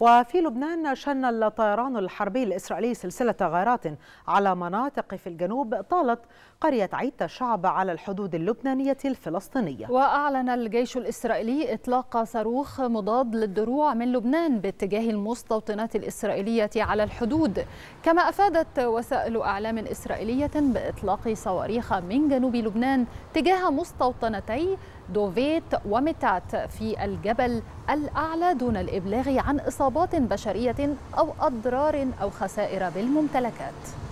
وفي لبنان شن الطيران الحربي الإسرائيلي سلسلة غارات على مناطق في الجنوب طالت قرية عيت الشعب على الحدود اللبنانية الفلسطينية. وأعلن الجيش الإسرائيلي إطلاق صاروخ مضاد للدروع من لبنان باتجاه المستوطنات الإسرائيلية على الحدود، كما أفادت وسائل أعلام إسرائيلية بإطلاق صواريخ من جنوب لبنان تجاه مستوطنتي دوفيت ومتعت في الجبل الأعلى دون الإبلاغ عن إصابات بشرية أو أضرار أو خسائر بالممتلكات.